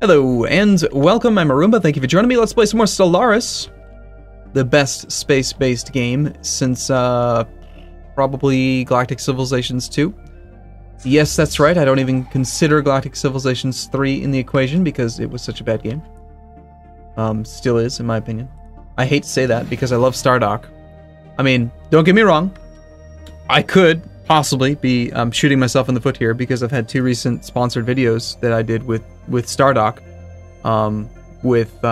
Hello and welcome, I'm Arumba, thank you for joining me. Let's play some more Stellaris. The best space-based game since, probably Galactic Civilizations 2. Yes, that's right, I don't even consider Galactic Civilizations 3 in the equation because it was such a bad game. Still is, in my opinion. I hate to say that because I love Stardock. I mean, don't get me wrong, I could possibly be shooting myself in the foot here because I've had two recent sponsored videos that I did with Stardock, with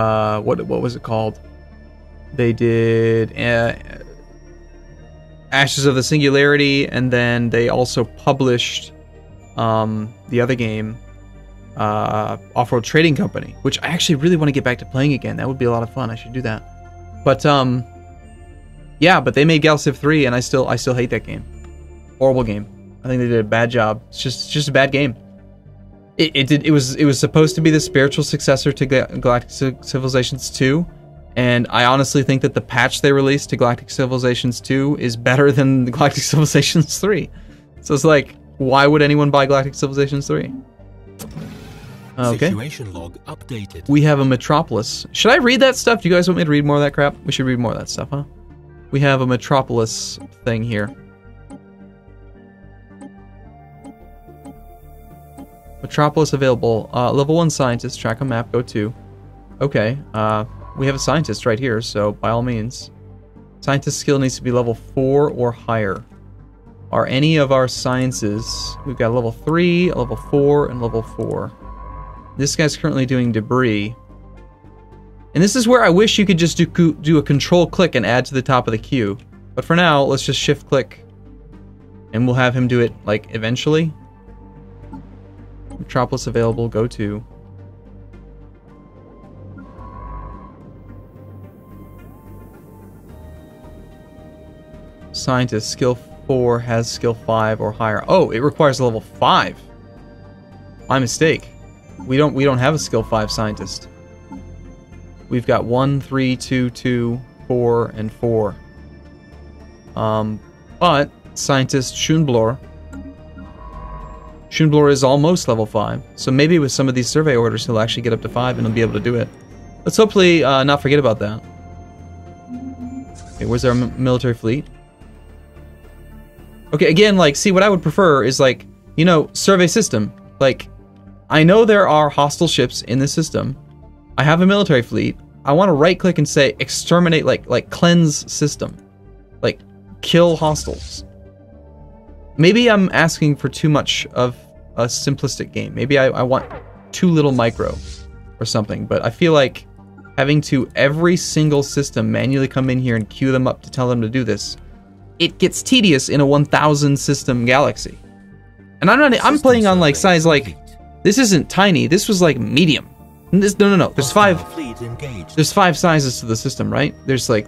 what was it called? They did Ashes of the Singularity, and then they also published the other game, Off World Trading Company, which I actually really want to get back to playing again. That would be a lot of fun. I should do that. But yeah, but they made Gal Civ 3, and I still hate that game. Horrible game. I think they did a bad job. It's just a bad game. It was supposed to be the spiritual successor to Galactic Civilizations 2, and I honestly think that the patch they released to Galactic Civilizations 2 is better than the Galactic Civilizations 3. So it's like, why would anyone buy Galactic Civilizations 3? Okay. Situation log updated. We have a metropolis. Should I read that stuff? Do you guys want me to read more of that crap? We should read more of that stuff, huh? We have a metropolis thing here. Metropolis available. Level 1 scientist, track a map, go 2. Okay, we have a scientist right here, so by all means. Scientist skill needs to be level 4 or higher. Are any of our sciences... We've got level 3, level 4, and level 4. This guy's currently doing debris. And this is where I wish you could just do a control click and add to the top of the queue. But for now, let's just shift click. And we'll have him do it, like, eventually. Metropolis available, go to. Scientist, skill 4 has skill 5 or higher. Oh, it requires level 5. My mistake. We don't have a skill 5 scientist. We've got 1, 3, 2, 2, 4, and 4. But scientist Schunblor. Schunblor is almost level 5, so maybe with some of these survey orders he'll actually get up to 5 and he'll be able to do it. Let's hopefully not forget about that. Okay, where's our military fleet? Okay, again, like, see, what I would prefer is, like, you know, survey system. Like, I know there are hostile ships in this system. I have a military fleet. I want to right-click and say exterminate, like cleanse system. Like, kill hostiles. Maybe I'm asking for too much of a simplistic game. Maybe I want too little micro or something, but I feel like having to every single system manually come in here and queue them up to tell them to do this, it gets tedious in a 1,000 system galaxy. And I'm playing on like size like, this isn't tiny, this was like medium. And this, no, there's five sizes to the system, right? There's like,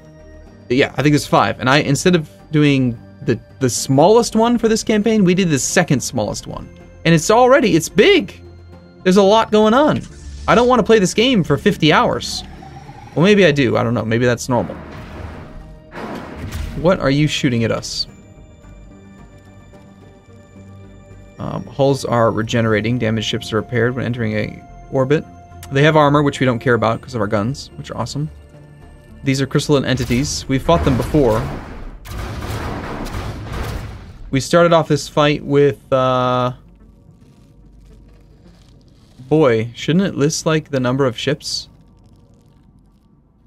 yeah, I think there's 5. And I, instead of doing the smallest one for this campaign, we did the second smallest one. And it's big! There's a lot going on. I don't want to play this game for 50 hours. Well, maybe I do, I don't know, maybe that's normal. What are you shooting at us? Hulls are regenerating, damaged ships are repaired when entering a orbit. They have armor, which we don't care about because of our guns, which are awesome. These are crystalline entities. We've fought them before. We started off this fight with, boy, shouldn't it list, like, the number of ships?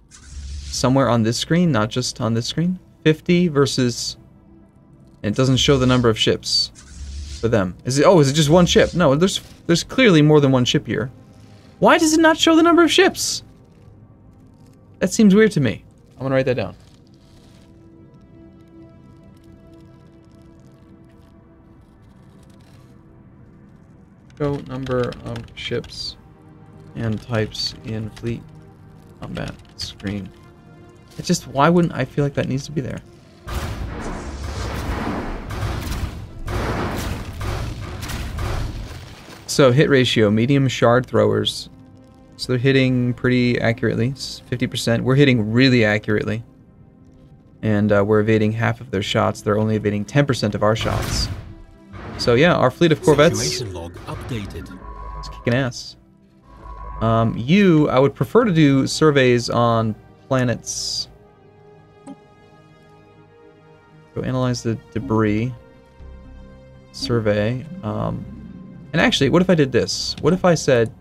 Somewhere on this screen, not just on this screen. 50 versus... And it doesn't show the number of ships for them. Is it? Oh, is it just one ship? No, there's clearly more than one ship here. Why does it not show the number of ships? That seems weird to me. I'm gonna write that down. Show number of ships and types in fleet combat screen. It's just, why wouldn't I feel like that needs to be there? So hit ratio, medium shard throwers. So they're hitting pretty accurately, it's 50%. We're hitting really accurately. And we're evading half of their shots. They're only evading 10% of our shots. So yeah, our fleet of corvettes is kicking ass. I would prefer to do surveys on planets. Go analyze the debris. Survey. And actually, what if I did this? What if I said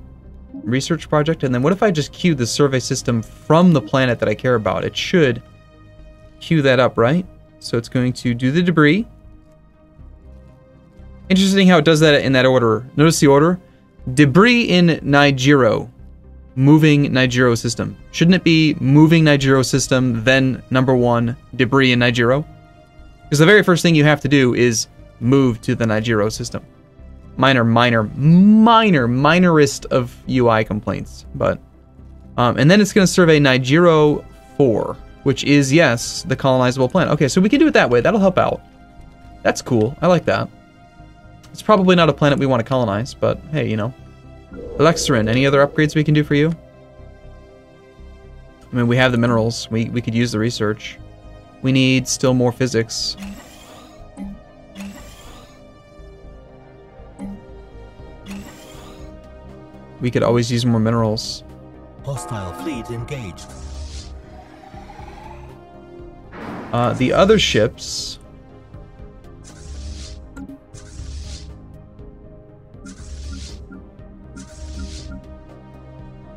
research project, and then what if I just queued the survey system from the planet that I care about? It should queue that up, right? So it's going to do the debris. Interesting how it does that in that order. Notice the order. Debris in Nijiro. Moving Nijiro system. Shouldn't it be moving Nijiro system, then number one, debris in Nijiro? Because the very first thing you have to do is move to the Nijiro system. Minorest of UI complaints, but... and then it's going to survey Nijiro 4, which is, yes, the colonizable planet. Okay, so we can do it that way. That'll help out. That's cool. I like that. It's probably not a planet we want to colonize, but hey, you know. Elixirin, any other upgrades we can do for you? I mean, we have the minerals. We could use the research. We need still more physics. We could always use more minerals. Hostile fleet engaged. The other ships...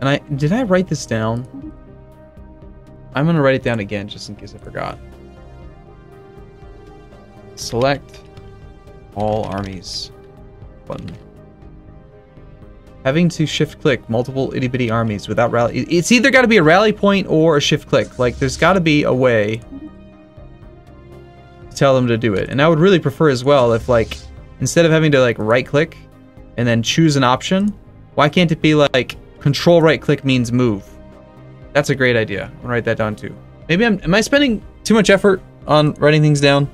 And did I write this down? I'm going to write it down again, just in case I forgot. Select all armies button. Having to shift-click multiple itty-bitty armies without rally... It's either got to be a rally point or a shift-click. Like, there's got to be a way to tell them to do it. And I would really prefer as well if, like, instead of having to, like, right-click and then choose an option, why can't it be, like, control right-click means move? That's a great idea. I'm gonna write that down, too. Maybe I'm... Am I spending too much effort on writing things down?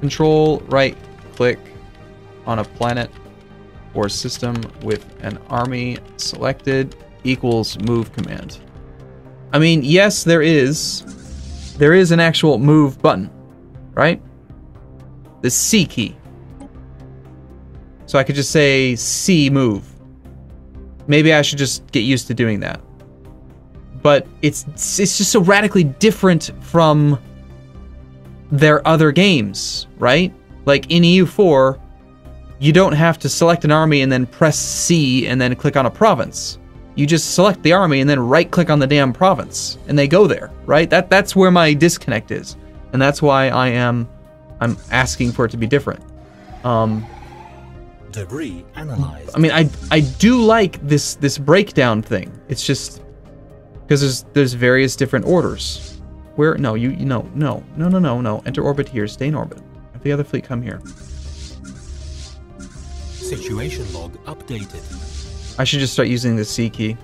Control right-click on a planet... or system with an army selected equals move command. I mean, yes, there is an actual move button, right? The C key. So I could just say C move. Maybe I should just get used to doing that. But it's just so radically different from their other games, right? Like in EU4, you don't have to select an army and then press C and then click on a province. You just select the army and then right-click on the damn province, and they go there, right? That's where my disconnect is, and that's why I'm asking for it to be different. Debris analyzed. I mean, I do like this breakdown thing. It's just because there's various different orders. Where no. Enter orbit here. Stay in orbit. Have the other fleet come here. Situation log updated. I should just start using the C key.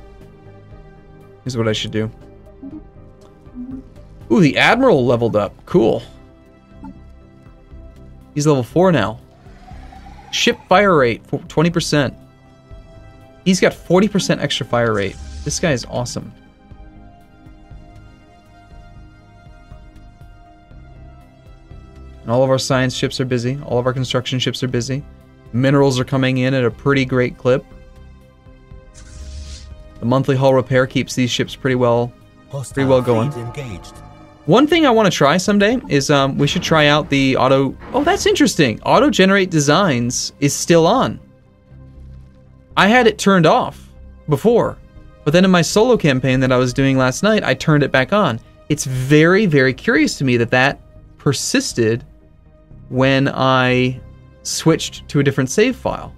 Is what I should do. Ooh, the Admiral leveled up. Cool. He's level 4 now. Ship fire rate, 20%. He's got 40% extra fire rate. This guy is awesome. And all of our science ships are busy. All of our construction ships are busy. Minerals are coming in at a pretty great clip. The monthly hull repair keeps these ships pretty well going. One thing I want to try someday is we should try out the auto... Oh, that's interesting. Auto-generate designs is still on. I had it turned off before, but then in my solo campaign that I was doing last night, I turned it back on. It's very, very curious to me that persisted when I... switched to a different save file.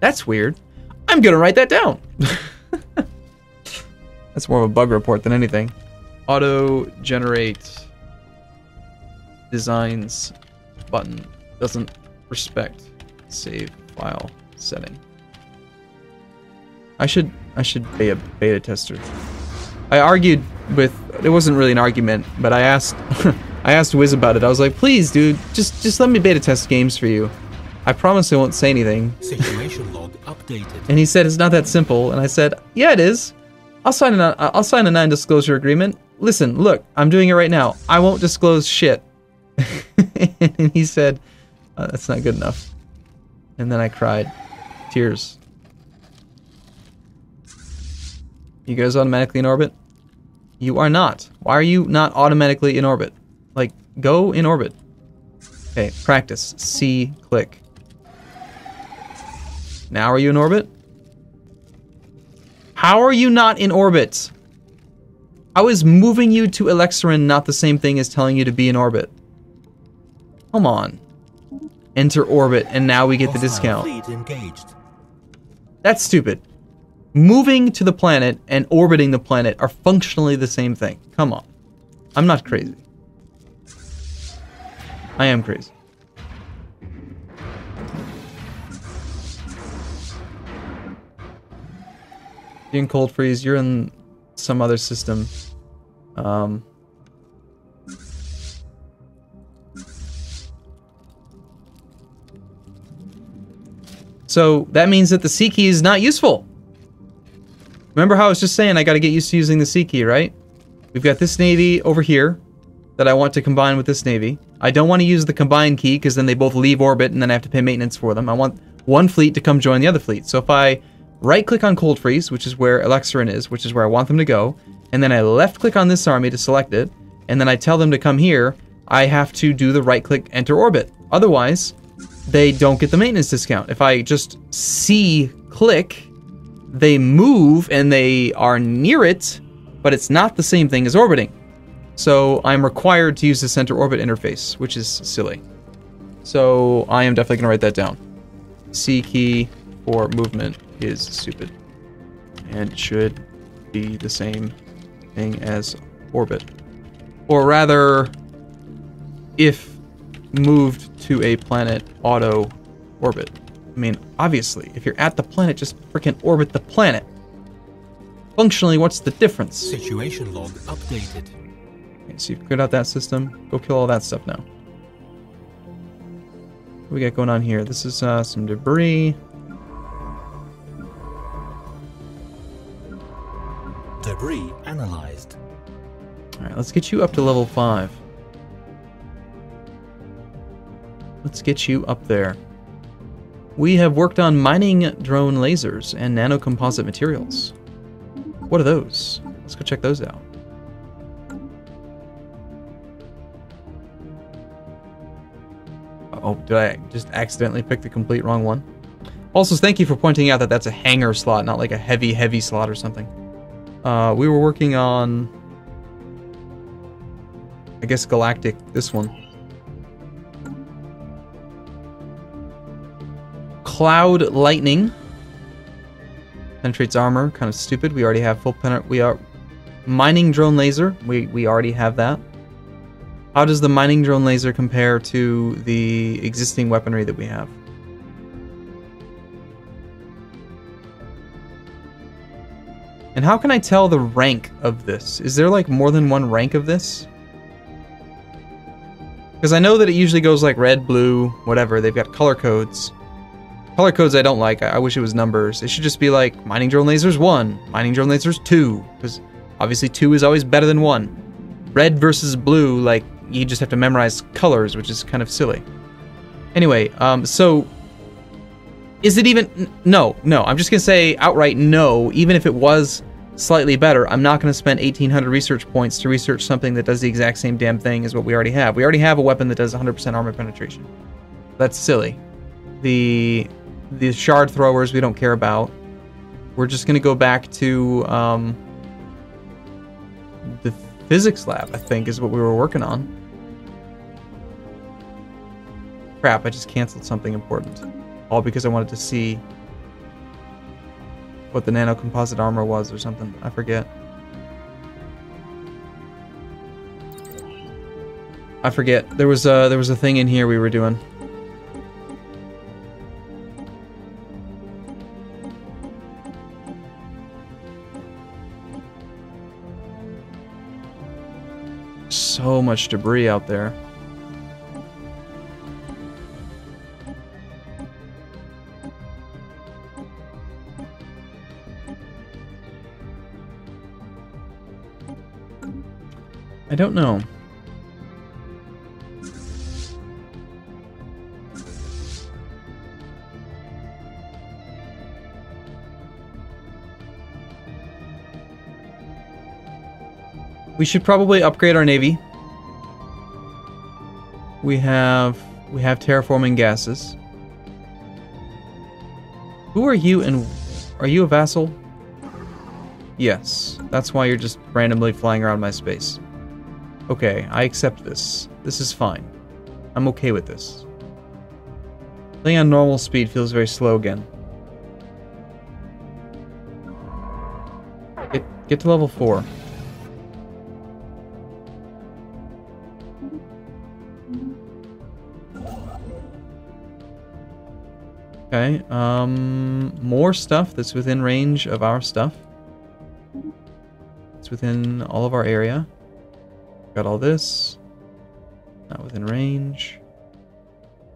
That's weird. I'm gonna write that down. That's more of a bug report than anything. Auto-generate designs button doesn't respect save file setting. I should be a beta tester. I argued with... It wasn't really an argument, but I asked... I asked Wiz about it. I was like, please, dude, just let me beta test games for you. I promise I won't say anything. Situation log updated. And he said, it's not that simple. And I said, yeah, it is. I'll sign a non-disclosure agreement. Listen, look, I'm doing it right now. I won't disclose shit. And he said, oh, that's not good enough. And then I cried. Tears. You guys automatically in orbit? You are not. Why are you not automatically in orbit? Like, go in orbit. Okay, practice. C, click. Now are you in orbit? How are you not in orbit? How is moving you to Elixirin not the same thing as telling you to be in orbit? Come on. Enter orbit, and now we get the discount. That's stupid. Moving to the planet and orbiting the planet are functionally the same thing. Come on. I'm not crazy. I am crazy. You're in Cold Freeze, you're in some other system. So that means that the C key is not useful. Remember how I was just saying I gotta get used to using the C key, right? We've got this navy over here that I want to combine with this navy. I don't want to use the combine key because then they both leave orbit and then I have to pay maintenance for them. I want one fleet to come join the other fleet. So if I right-click on Cold Freeze, which is where Alexarin is, which is where I want them to go, and then I left-click on this army to select it, and then I tell them to come here, I have to do the right-click enter orbit. Otherwise, they don't get the maintenance discount. If I just C-click, they move and they are near it, but it's not the same thing as orbiting. So I'm required to use the center orbit interface, which is silly. So I am definitely gonna write that down. C key for movement is stupid. And it should be the same thing as orbit. Or rather, if moved to a planet, auto orbit. I mean, obviously, if you're at the planet, just freaking orbit the planet. Functionally, what's the difference? Situation log updated. Okay, so you've cleared out that system. Go kill all that stuff now. What do we got going on here? This is some debris. Debris analyzed. Alright, let's get you up to level 5. Let's get you up there. We have worked on mining drone lasers and nanocomposite materials. What are those? Let's go check those out. Oh, did I just accidentally pick the complete wrong one? Also, thank you for pointing out that that's a hangar slot, not like a heavy, heavy slot or something. We were working on... I guess Galactic, this one. Cloud lightning penetrates armor. Kind of stupid. We already have full penetrate. We are mining drone laser. We already have that. How does the mining drone laser compare to the existing weaponry that we have? And how can I tell the rank of this? Is there like more than one rank of this? Because I know that it usually goes like red, blue, whatever. They've got color codes. Color codes I don't like. I wish it was numbers. It should just be like mining drone lasers 1, mining drone lasers 2, because obviously 2 is always better than 1. Red versus blue, like, you just have to memorize colors, which is kind of silly. Anyway, so is it even... No, I'm just gonna say outright no. Even if it was slightly better, I'm not gonna spend 1800 research points to research something that does the exact same damn thing as what we already have. We already have a weapon that does 100% armor penetration. That's silly. The shard throwers we don't care about. We're just gonna go back to the physics lab, I think, is what we were working on. Crap, I just canceled something important. All because I wanted to see what the nanocomposite armor was or something. I forget. There was a thing in here we were doing. So much debris out there. I don't know. We should probably upgrade our navy. We have terraforming gases. Who are you, and are you a vassal? Yes. That's why you're just randomly flying around my space. Okay, I accept this. This is fine. I'm okay with this. Playing on normal speed feels very slow again. Get to level 4. Okay, more stuff that's within range of our stuff. It's within all of our area. Got all this. Not within range.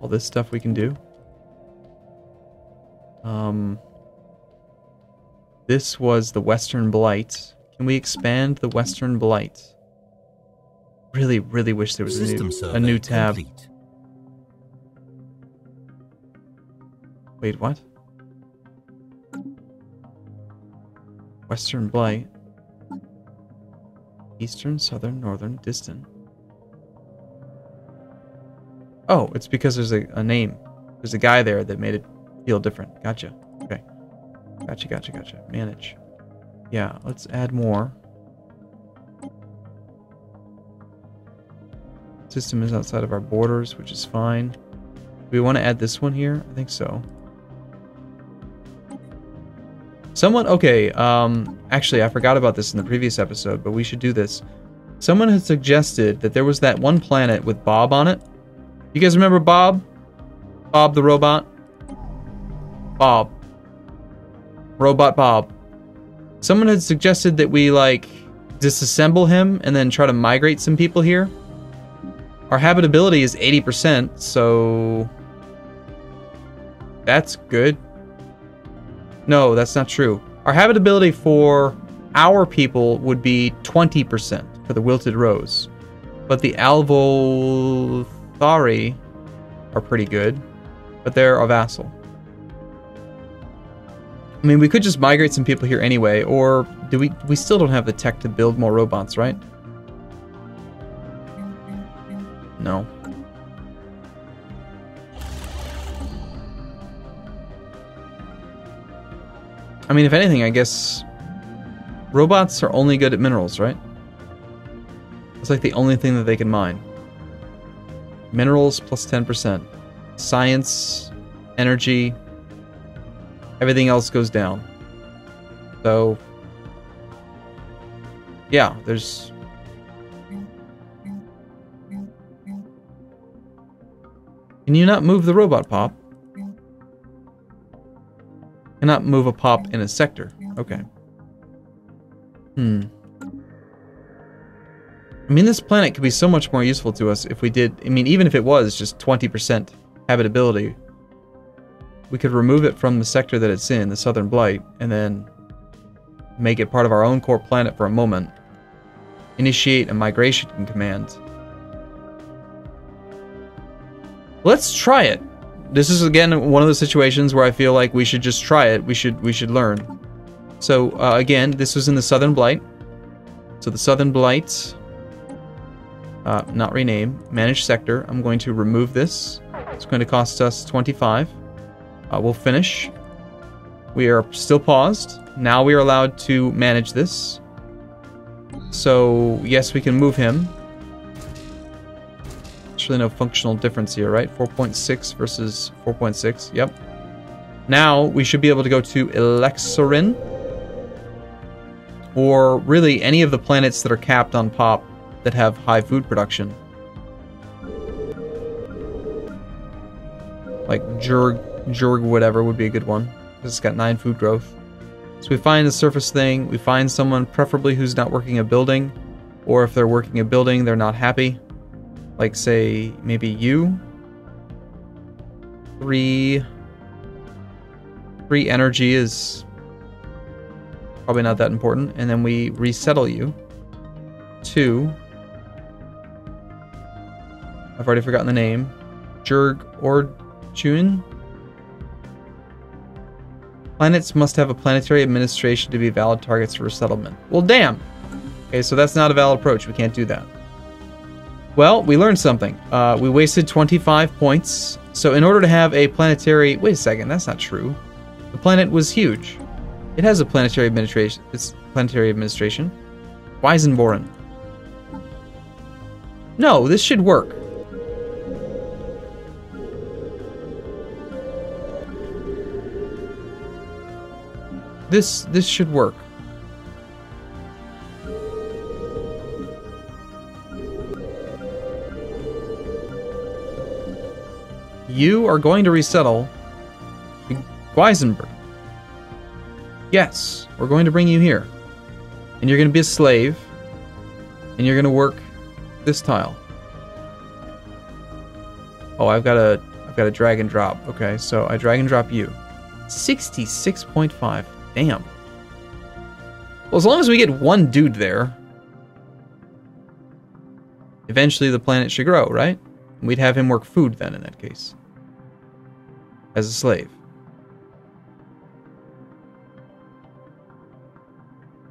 All this stuff we can do. This was the Western Blight. Can we expand the Western Blight? Really, really wish there was a new tab. Complete. Wait, what? Western Blight. Eastern, Southern, Northern, Distant. Oh, it's because there's a name. There's a guy there that made it feel different. Gotcha. Okay. Gotcha. Manage. Yeah, let's add more. System is outside of our borders, which is fine. Do we want to add this one here? I think so. Someone, okay, actually I forgot about this in the previous episode, but we should do this. Someone had suggested that there was that one planet with Bob on it. You guys remember Bob? Bob the robot? Bob. Robot Bob. Someone had suggested that we, like, disassemble him and then try to migrate some people here. Our habitability is 80%, so... that's good. No, that's not true. Our habitability for our people would be 20% for the Wilted Rose. But the Alvolthari are pretty good. But they're a vassal. I mean, we could just migrate some people here anyway, or do we? We still don't have the tech to build more robots, right? No. I mean, if anything, I guess robots are only good at minerals, right? It's like the only thing that they can mine. Minerals plus 10%. Science, energy. Everything else goes down. So, yeah, there's... Can you not move the robot, Pop? Cannot move a Pop in a sector. Okay. Hmm. I mean, this planet could be so much more useful to us if we did... I mean, even if it was just 20% habitability... We could remove it from the sector that it's in, the Southern Blight, and then make it part of our own core planet for a moment. Initiate a migration command. Let's try it. This is, again, one of the situations where I feel like we should just try it. We should learn. So, again, this was in the Southern Blight. So the Southern Blight, not rename, manage sector. I'm going to remove this. It's going to cost us 25. We'll finish. We are still paused. Now we are allowed to manage this. So, yes, we can move him. There's really no functional difference here, right? 4.6 versus 4.6. Yep. Now we should be able to go to Elixirin. Or really any of the planets that are capped on Pop that have high food production. Like Jurg whatever would be a good one, because it's got 9 food growth. So we find the surface thing, we find someone preferably who's not working a building, or if they're working a building, they're not happy. Like, say, maybe you. 3 energy is probably not that important, and then we resettle you. 2. I've already forgotten the name. Jurg Orchun. Planets must have a planetary administration to be valid targets for resettlement. Well, damn! Okay, so that's not a valid approach. We can't do that. Well, we learned something. We wasted 25 points. So in order to have a planetary... Wait a second, that's not true. The planet was huge. It has a planetary administration. It's planetary administration. Wisenboren. No, this should work. This should work. You are going to resettle in Gweizenberg. Yes, we're going to bring you here. And you're going to be a slave. And you're going to work this tile. Oh, I've got to drag and drop. Okay, so I drag and drop you. 66.5. Damn. Well, as long as we get one dude there, eventually the planet should grow, right? And we'd have him work food then, in that case. As a slave.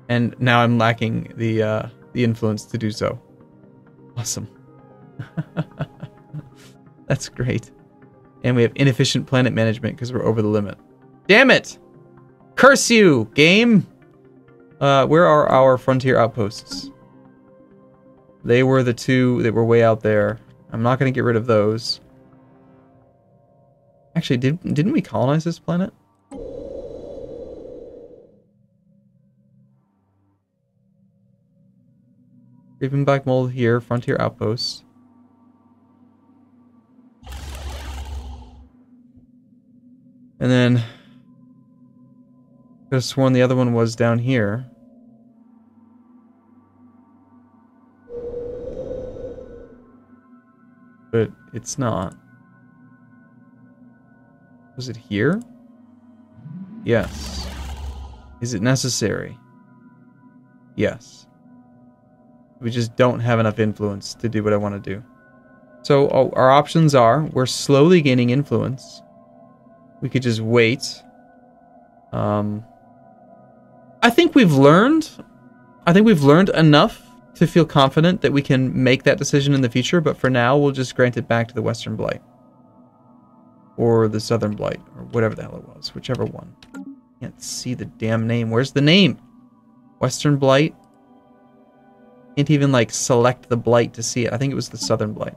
And now I'm lacking the influence to do so. Awesome. That's great. And we have inefficient planet management because we're over the limit. Damn it! Curse you, game! Where are our frontier outposts? They were the two that were way out there. I'm not going to get rid of those. Actually, didn't we colonize this planet? Creeping Black Mold here, frontier outposts. And then... I could have sworn the other one was down here. But it's not. Was it here? Yes. Is it necessary? Yes. We just don't have enough influence to do what I want to do. So our options are, we're slowly gaining influence. We could just wait. I think we've learned. I think we've learned enough to feel confident that we can make that decision in the future, but for now, we'll just grant it back to the Western Blight. Or the Southern Blight, or whatever the hell it was, whichever one. Can't see the damn name. Where's the name? Western Blight? Can't even, like, select the Blight to see it. I think it was the Southern Blight.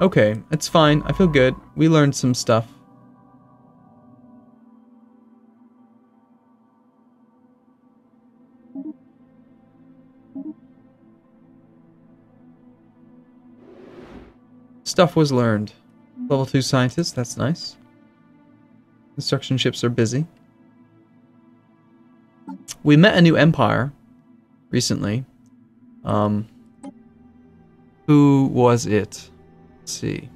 Okay, it's fine. I feel good. We learned some stuff. Stuff was learned. Level 2 scientist, that's nice. Construction ships are busy. We met a new empire recently. Who was it? Let's see.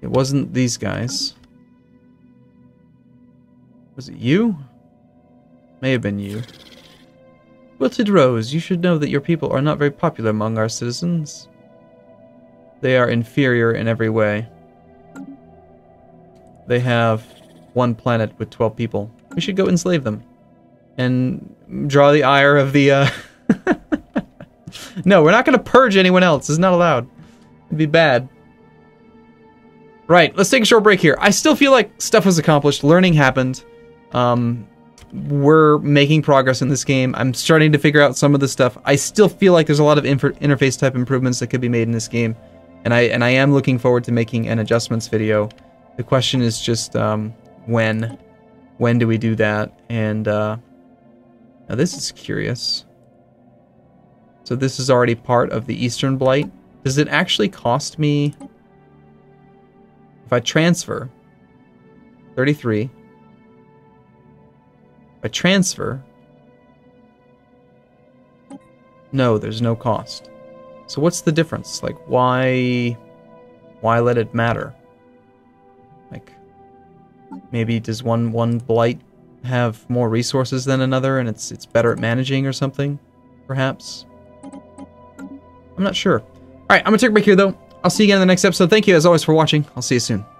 It wasn't these guys. Was it you? May have been you. Wilted Rose, you should know that your people are not very popular among our citizens. They are inferior in every way. They have one planet with 12 people. We should go enslave them, and draw the ire of the, No, we're not gonna purge anyone else. It's not allowed. It'd be bad. Right, let's take a short break here. I still feel like stuff was accomplished. Learning happened. We're making progress in this game. I'm starting to figure out some of the stuff. I still feel like there's a lot of interface type improvements that could be made in this game, and I am looking forward to making an adjustments video. The question is just, when... When do we do that? And, now this is curious. So this is already part of the Eastern Blight. Does it actually cost me... If I transfer... 33. If I transfer... No, there's no cost. So what's the difference? Like, why let it matter? Maybe does one blight have more resources than another and it's better at managing or something, perhaps. I'm not sure. All right, I'm going to take a break here, though. I'll see you again in the next episode. Thank you, as always, for watching. I'll see you soon.